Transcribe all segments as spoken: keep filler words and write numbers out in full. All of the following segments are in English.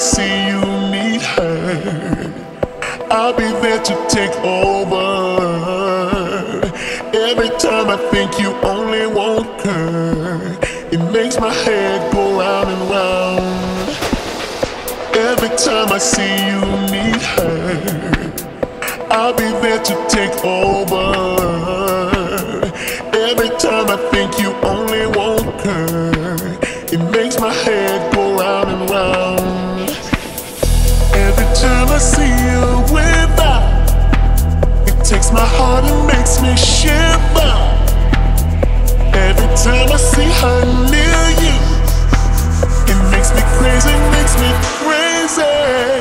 see you need her, I'll be there to take over. Every time I think you only want her, it makes my head go round and round. Every time I see you need her, I'll be there to take over. Every time I think you only want her, it makes my head go round and round. Every time I see you without, it takes my heart and makes me shiver. Every time I see her near you, it makes me crazy, makes me crazy.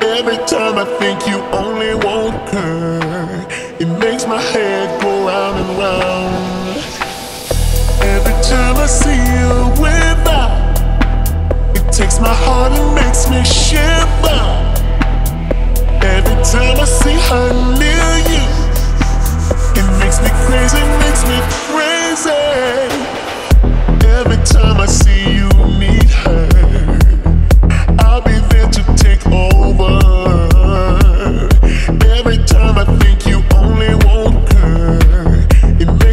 Every time I think you only want her, it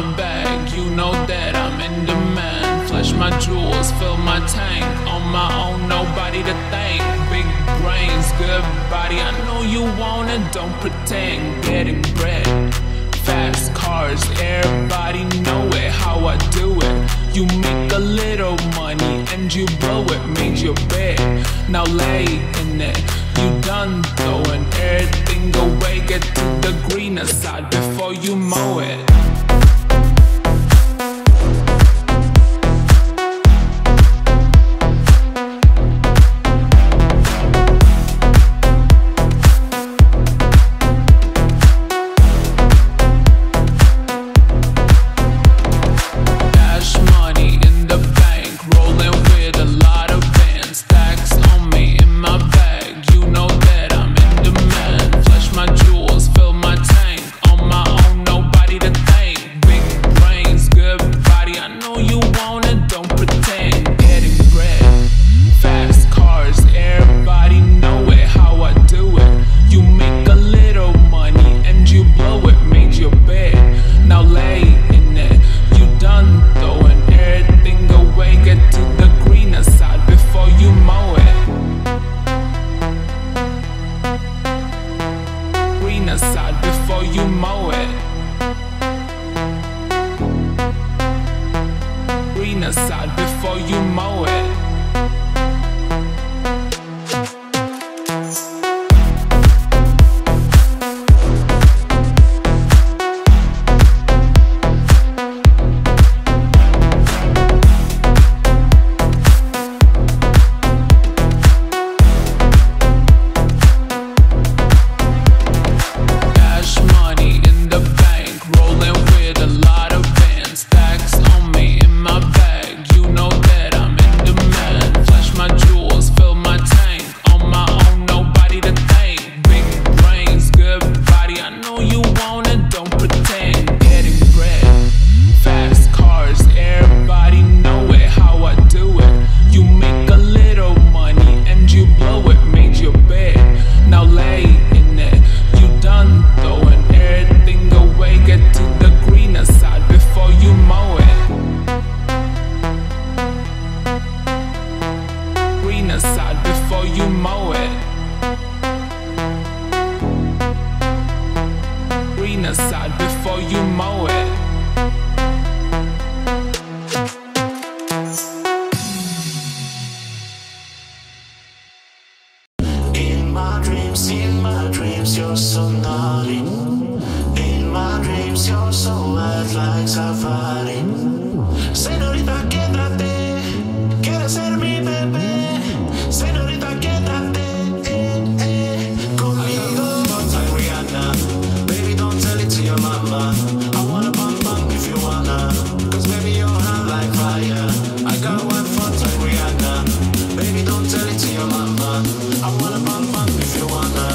my bag, you know that I'm in demand. Flash my jewels, fill my tank. On my own, nobody to thank. Big brains, good body, I know you want it, don't pretend. Getting bread, fast cars, everybody know it, how I do it. You make a little money and you blow it, made your bed, now lay in it. You done throwing everything away, get to the greener side before you mow it. Side before you mow it. Greener side before you mow it. Side before you mow it. Greener side before you mow it. In my dreams, in my dreams, you're so naughty. In my dreams, you're so wet like safari. Señorita, quédate. Quieres ser mi bebé. Señorita, quédate, eh, eh, conmigo. Don't like Rihanna, baby, don't tell it to your mama. I wanna bump bump if you wanna, cause baby you're hot like fire. I got one for like Rihanna, baby, don't tell it to your mama. I wanna bump bump if you wanna,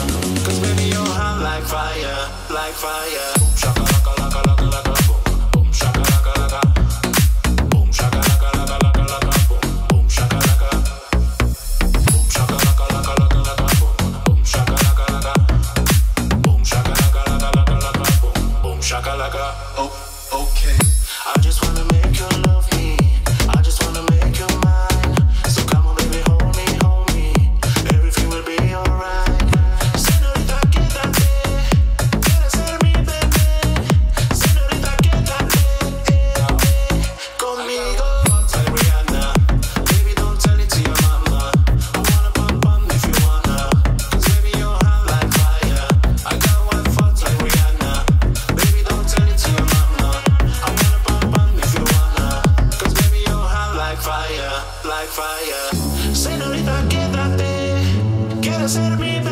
cause baby you're hot like fire, like fire. Shaka, laka, laka, laka, laka. Fire, like fire. Señorita, quédate. Quieres ser mi